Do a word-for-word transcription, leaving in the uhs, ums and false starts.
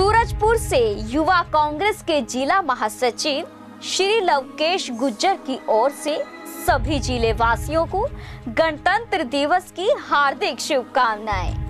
सूरजपुर से युवा कांग्रेस के जिला महासचिव श्री लवकेश गुर्जर की ओर से सभी जिले वासियों को गणतंत्र दिवस की हार्दिक शुभकामनाएं।